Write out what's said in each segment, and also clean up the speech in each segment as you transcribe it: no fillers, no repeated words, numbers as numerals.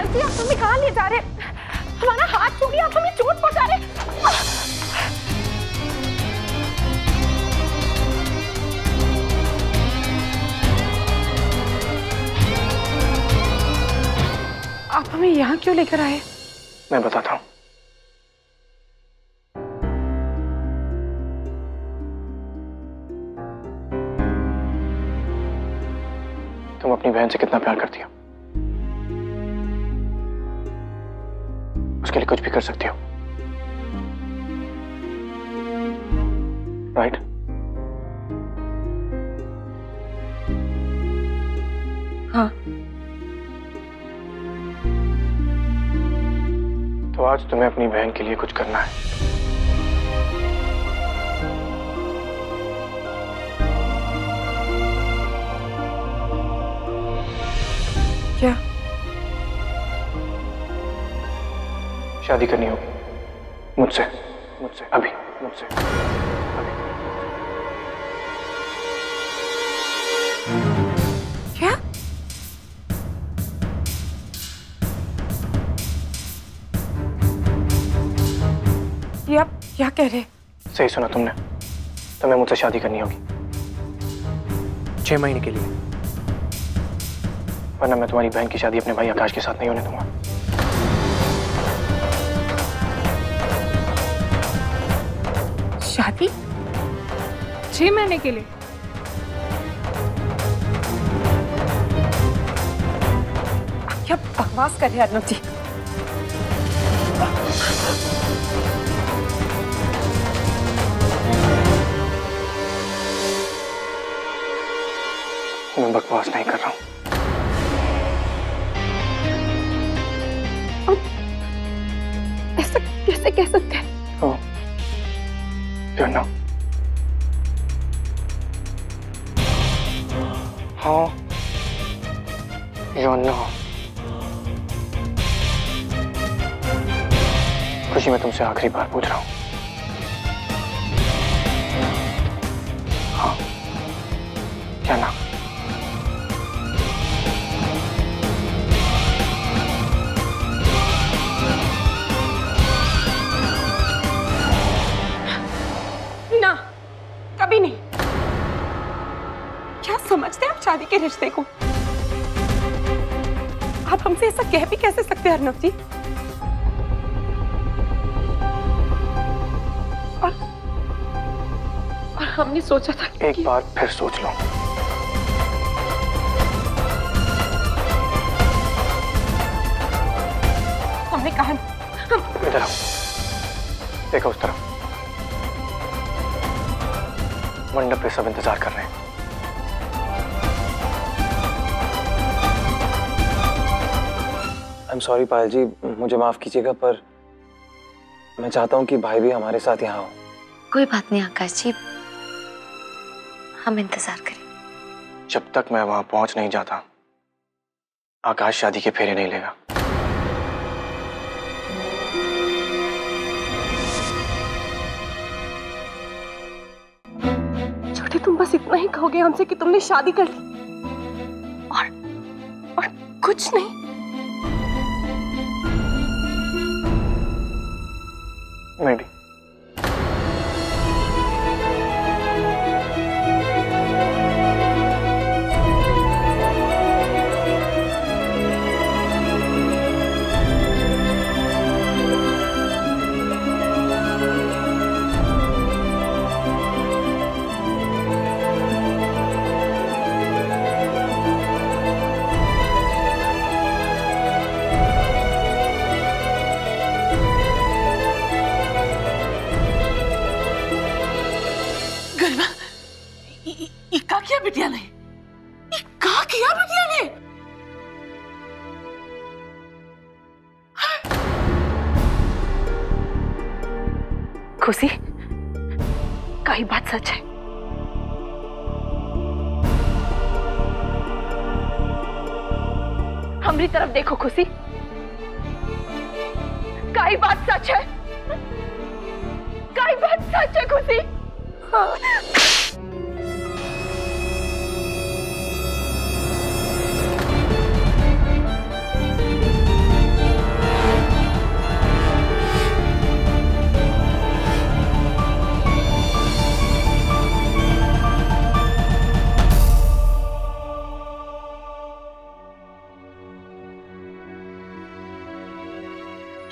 लड़की आप हमें कहाँ ले जा रहे? हमारा हाथ छू लिया, आप हमें चोट पहुंचा रहे। आप हमें यहाँ क्यों लेकर आए? मैं बताता हूँ। तुम अपनी बहन से कितना प्यार करती हो, उसके लिए कुछ भी कर सकती हो, राइट? हाँ। तो आज तुम्हें अपनी बहन के लिए कुछ करना है। क्या? शादी करनी होगी मुझसे, मुझसे अभी। क्या? ये आप क्या कह रहे? सही सुना तुमने, तुम्हें मुझसे शादी करनी होगी 6 महीने के लिए, वरना मैं तुम्हारी बहन की शादी अपने भाई आकाश के साथ नहीं होने दूंगा। शादी 6 महीने के लिए? क्या बकवास कर रहे हैं अर्नव जी? मैं बकवास नहीं कर रहा हूँ। कैसे कह सकते हैं? Oh, you're not. हाँ, you're not. खुशी, मैं तुमसे आखिरी बार पूछ रहा हूँ। हाँ, क्या ना? समझते हैं आप शादी के रिश्ते को? आप हमसे ऐसा कह भी कैसे सकते हैं अर्नव जी? और हमने सोचा था कि एक बार फिर सोच लो। हमने कहा हम इधर आओ, देखो उस तरफ मंडप पे सब इंतजार कर रहे हैं। आई एम सॉरी पायल जी, मुझे माफ कीजिएगा, पर मैं चाहता हूँ कि भाई भी हमारे साथ यहाँ हो। कोई बात नहीं आकाश जी, हम इंतजार करें। जब तक मैं वहां पहुंच नहीं जाता, आकाश शादी के फेरे नहीं लेगा। छोटे, तुम बस इतना ही कहोगे हमसे कि तुमने शादी कर ली, और कुछ नहीं। मेरी खुशी, कई बात सच है। हमारी तरफ देखो खुशी, कई बात सच है, कई बात सच है खुशी। हाँ।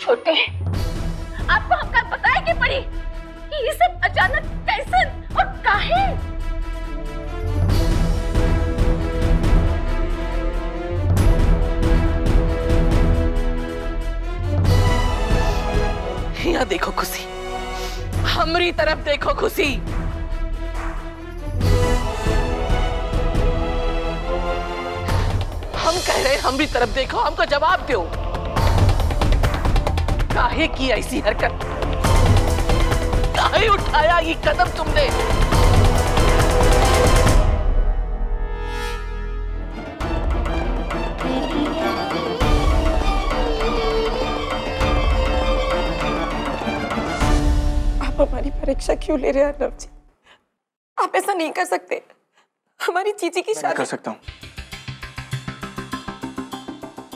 छोटे, आपको हमका पता है कि परी कि ये सब अचानक कैसे और काहे? यहाँ देखो खुशी, हमरी तरफ देखो खुशी। हम कह रहे हमरी तरफ देखो, हमको जवाब दो, काहे की ऐसी हरकत, काहे उठाया ये कदम तुमने? आप हमारी परीक्षा क्यों ले रहे हैं अर्नव जी? आप ऐसा नहीं कर सकते। हमारी चीची की शादी कर सकता हूँ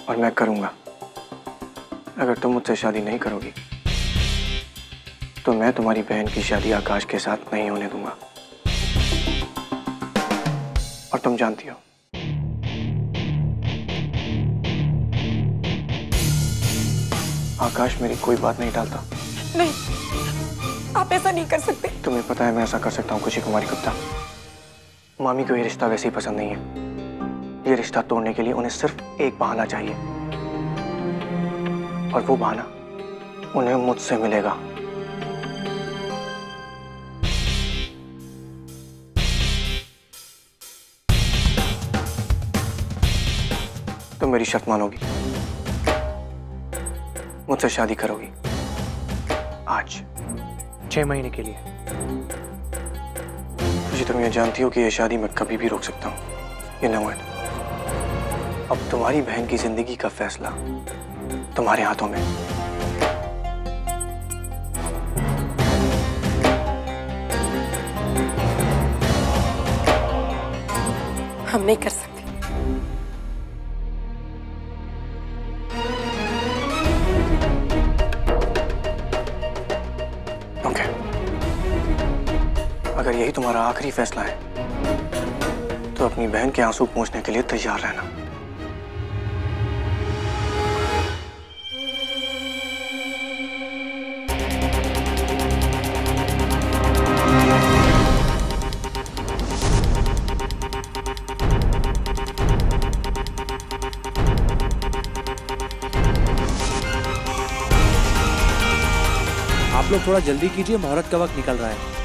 और मैं करूंगा। अगर तुम मुझसे शादी नहीं करोगी तो मैं तुम्हारी बहन की शादी आकाश के साथ नहीं होने दूंगा। और तुम जानती हो आकाश मेरी कोई बात नहीं टालता। नहीं, आप ऐसा नहीं कर सकते। तुम्हें पता है मैं ऐसा कर सकता हूँ खुशी कुमारी गुप्ता। मामी को ये रिश्ता वैसे ही पसंद नहीं है। ये रिश्ता तोड़ने के लिए उन्हें सिर्फ एक बहाना चाहिए और वो बहाना उन्हें मुझसे मिलेगा। तुम मेरी शर्त मानोगी, मुझसे शादी करोगी आज 6 महीने के लिए। मुझे तुम ये जानती हो कि ये शादी मैं कभी भी रोक सकता हूँ। You know it. अब तुम्हारी बहन की जिंदगी का फैसला तुम्हारे हाथों में। हम नहीं कर सकते। Okay. अगर यही तुम्हारा आखिरी फैसला है तो अपनी बहन के आंसू पोंछने के लिए तैयार रहना। आप लोग थोड़ा जल्दी कीजिए, मुहूर्त का वक्त निकल रहा है।